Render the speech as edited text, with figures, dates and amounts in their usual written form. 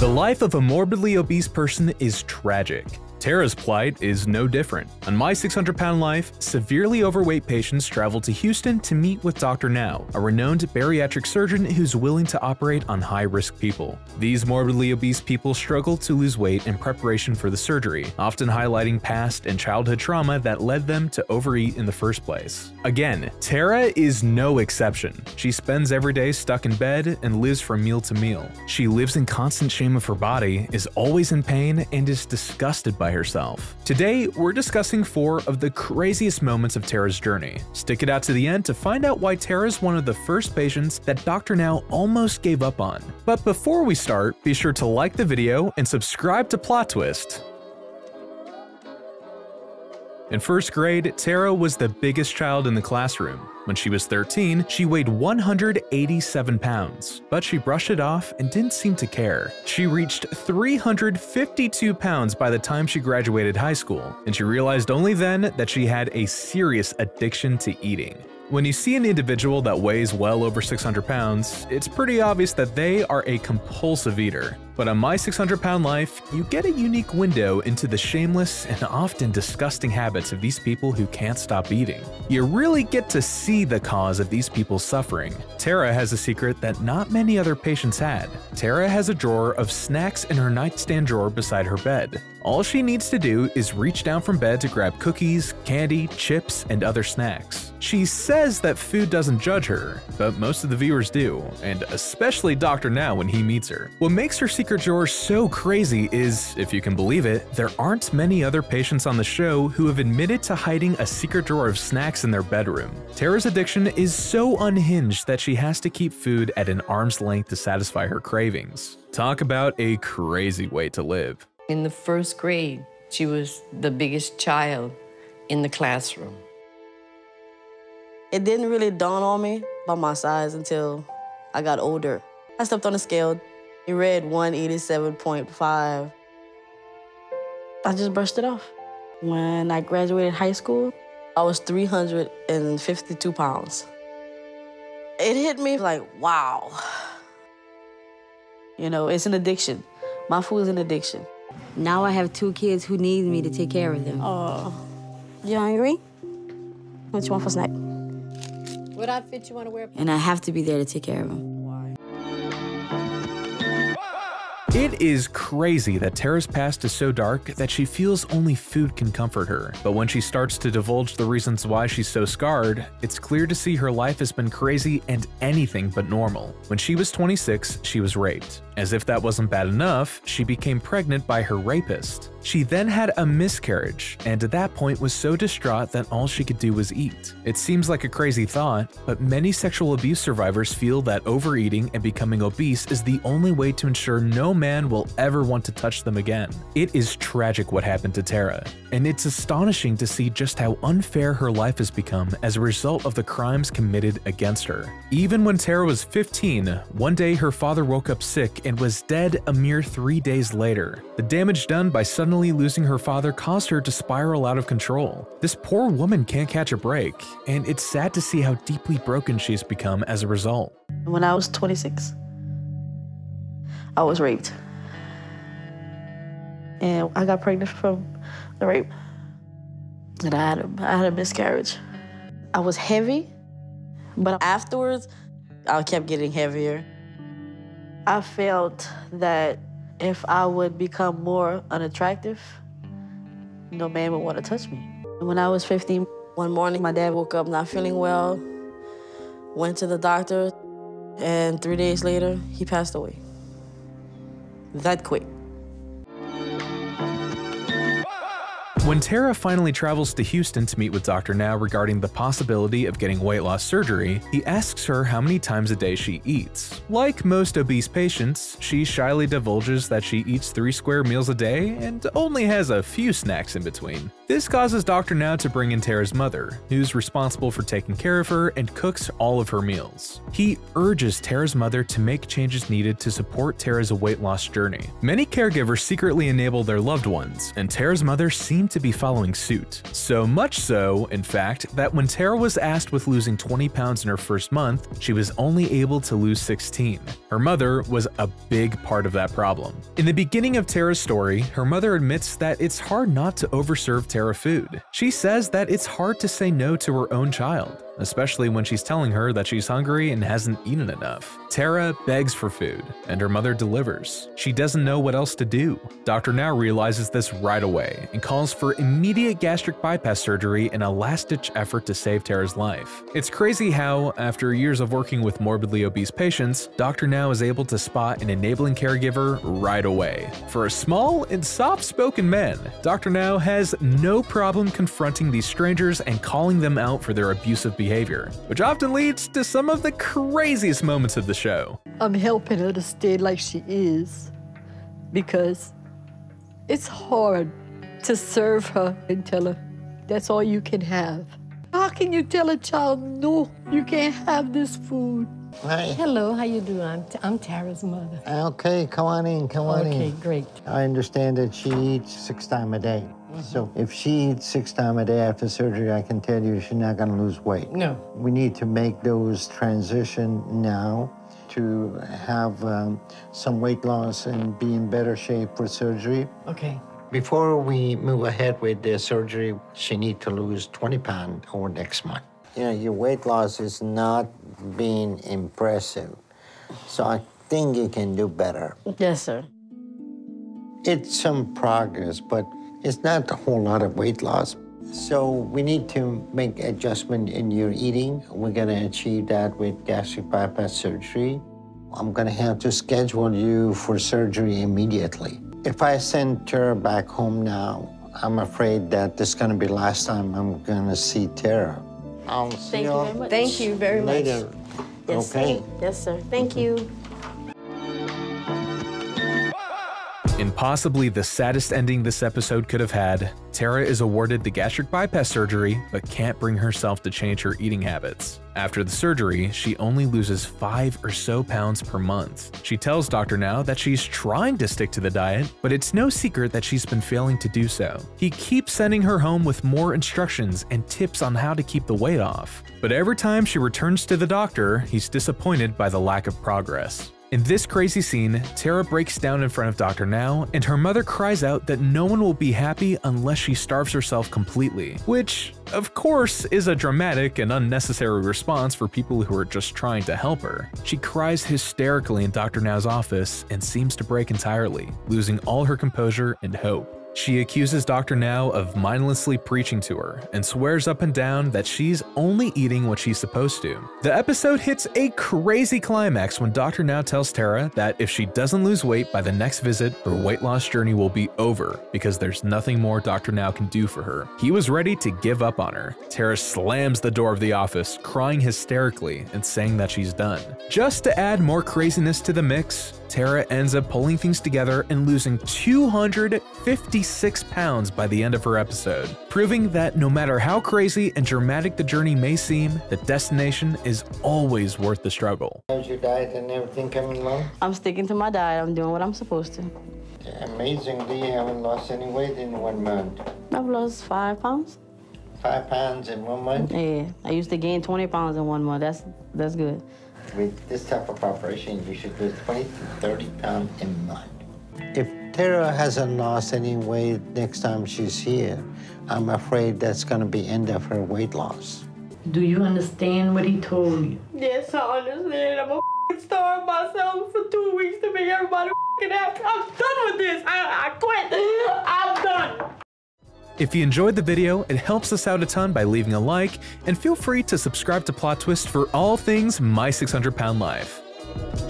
The life of a morbidly obese person is tragic. Tara's plight is no different. On My 600-lb Life, severely overweight patients travel to Houston to meet with Dr. Now, a renowned bariatric surgeon who's willing to operate on high-risk people. These morbidly obese people struggle to lose weight in preparation for the surgery, often highlighting past and childhood trauma that led them to overeat in the first place. Again, Tara is no exception. She spends every day stuck in bed and lives from meal to meal. She lives in constant shame of her body, is always in pain, and is disgusted by herself. Today, we're discussing 4 of the craziest moments of Tara's journey. Stick it out to the end to find out why Tara's one of the first patients that Dr. Now almost gave up on. But before we start, be sure to like the video and subscribe to Plot Twist. In first grade, Tara was the biggest child in the classroom. When she was 13, she weighed 187 pounds, but she brushed it off and didn't seem to care. She reached 352 pounds by the time she graduated high school, and she realized only then that she had a serious addiction to eating. When you see an individual that weighs well over 600 pounds, it's pretty obvious that they are a compulsive eater. But on My 600-lb Life, you get a unique window into the shameless and often disgusting habits of these people who can't stop eating. You really get to see the cause of these people's suffering. Tara has a secret that not many other patients had. Tara has a drawer of snacks in her nightstand drawer beside her bed. All she needs to do is reach down from bed to grab cookies, candy, chips, and other snacks. She says that food doesn't judge her, but most of the viewers do, and especially Dr. Now when he meets her. What makes her secret drawer so crazy is, if you can believe it, there aren't many other patients on the show who have admitted to hiding a secret drawer of snacks in their bedroom. Tara's addiction is so unhinged that she has to keep food at an arm's length to satisfy her cravings. Talk about a crazy way to live. In the first grade, she was the biggest child in the classroom. It didn't really dawn on me about my size until I got older. I stepped on a scale. It read 187.5. I just brushed it off. When I graduated high school, I was 352 pounds. It hit me like, wow. You know, it's an addiction. My food is an addiction. Now I have 2 kids who need me to take care of them. Oh. You hungry? What you want for snack? What outfit you want to wear? And I have to be there to take care of them. It is crazy that Tara's past is so dark that she feels only food can comfort her. But when she starts to divulge the reasons why she's so scarred, it's clear to see her life has been crazy and anything but normal. When she was 26, she was raped. As if that wasn't bad enough, she became pregnant by her rapist. She then had a miscarriage, and at that point was so distraught that all she could do was eat. It seems like a crazy thought, but many sexual abuse survivors feel that overeating and becoming obese is the only way to ensure no man will ever want to touch them again. It is tragic what happened to Tara, and it's astonishing to see just how unfair her life has become as a result of the crimes committed against her. Even when Tara was 15, one day her father woke up sick and was dead a mere 3 days later. The damage done by suddenly losing her father caused her to spiral out of control. This poor woman can't catch a break, and it's sad to see how deeply broken she's become as a result. When I was 26, I was raped. And I got pregnant from the rape. And I had a miscarriage. I was heavy, but afterwards, I kept getting heavier. I felt that if I would become more unattractive, no man would want to touch me. When I was 15, one morning, my dad woke up not feeling well, went to the doctor, and 3 days later, he passed away. That quick. When Tara finally travels to Houston to meet with Dr. Now regarding the possibility of getting weight loss surgery, he asks her how many times a day she eats. Like most obese patients, she shyly divulges that she eats 3 square meals a day and only has a few snacks in between. This causes Dr. Now to bring in Tara's mother, who's responsible for taking care of her and cooks all of her meals. He urges Tara's mother to make changes needed to support Tara's weight loss journey. Many caregivers secretly enable their loved ones, and Tara's mother seemed seemed to be following suit. So much so, in fact, that when Tara was asked with losing 20 pounds in her first month, she was only able to lose 16. Her mother was a big part of that problem. In the beginning of Tara's story, her mother admits that it's hard not to overserve Tara food. She says that it's hard to say no to her own child, especially when she's telling her that she's hungry and hasn't eaten enough. Tara begs for food, and her mother delivers. She doesn't know what else to do. Dr. Now realizes this right away and calls for immediate gastric bypass surgery in a last-ditch effort to save Tara's life. It's crazy how, after years of working with morbidly obese patients, Dr. Now is able to spot an enabling caregiver right away. For a small and soft-spoken man, Dr. Now has no problem confronting these strangers and calling them out for their abusive behavior. Which often leads to some of the craziest moments of the show. I'm helping her to stay like she is because it's hard to serve her and tell her that's all you can have. How can you tell a child, no, you can't have this food? Hi. Hello, how you doing? I'm Tara's mother. Okay, come on in, come on in. Okay, great. I understand that she eats 6 times a day. So if she eats 6 times a day after surgery, I can tell you she's not going to lose weight. No. We need to make those transition now to have some weight loss and be in better shape for surgery. Okay. Before we move ahead with the surgery, she needs to lose 20 pounds over next month. You know, your weight loss is not being impressive. So I think you can do better. Yes, sir. It's some progress, but it's not a whole lot of weight loss. So we need to make adjustment in your eating. We're gonna achieve that with gastric bypass surgery. I'm gonna have to schedule you for surgery immediately. If I send Tara back home now, I'm afraid that this is gonna be the last time I'm gonna see Tara. I'll see you all. Thank you very much. Later. Yes, okay. Sir. Yes, sir. Thank you. In possibly the saddest ending this episode could have had, Tara is awarded the gastric bypass surgery but can't bring herself to change her eating habits. After the surgery, she only loses 5 or so pounds per month. She tells Dr. Now that she's trying to stick to the diet, but it's no secret that she's been failing to do so. He keeps sending her home with more instructions and tips on how to keep the weight off. But every time she returns to the doctor, he's disappointed by the lack of progress. In this crazy scene, Tara breaks down in front of Dr. Now, and her mother cries out that no one will be happy unless she starves herself completely, which, of course, is a dramatic and unnecessary response for people who are just trying to help her. She cries hysterically in Dr. Now's office and seems to break entirely, losing all her composure and hope. She accuses Dr. Now of mindlessly preaching to her and swears up and down that she's only eating what she's supposed to. The episode hits a crazy climax when Dr. Now tells Tara that if she doesn't lose weight by the next visit, her weight loss journey will be over because there's nothing more Dr. Now can do for her. He was ready to give up on her. Tara slams the door of the office, crying hysterically and saying that she's done. Just to add more craziness to the mix, Tara ends up pulling things together and losing 256 pounds by the end of her episode, proving that no matter how crazy and dramatic the journey may seem, the destination is always worth the struggle. How's your diet and everything coming along? I'm sticking to my diet. I'm doing what I'm supposed to. Amazingly, you haven't lost any weight in 1 month. I've lost 5 pounds. 5 pounds in 1 month? Yeah, I used to gain 20 pounds in 1 month. That's good. With this type of operation, you should lose 20 to 30 pounds a month. If Tara hasn't lost any weight next time she's here, I'm afraid that's going to be the end of her weight loss. Do you understand what he told you? Yes, I understand. I'm going to starve myself for 2 weeks to make everybody happy. I'm done with this. I quit. I'm done. If you enjoyed the video, it helps us out a ton by leaving a like, and feel free to subscribe to Plot Twist for all things My 600-lb Life.